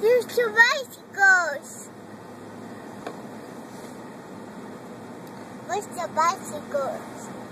There's two bicycles. Where's the bicycles?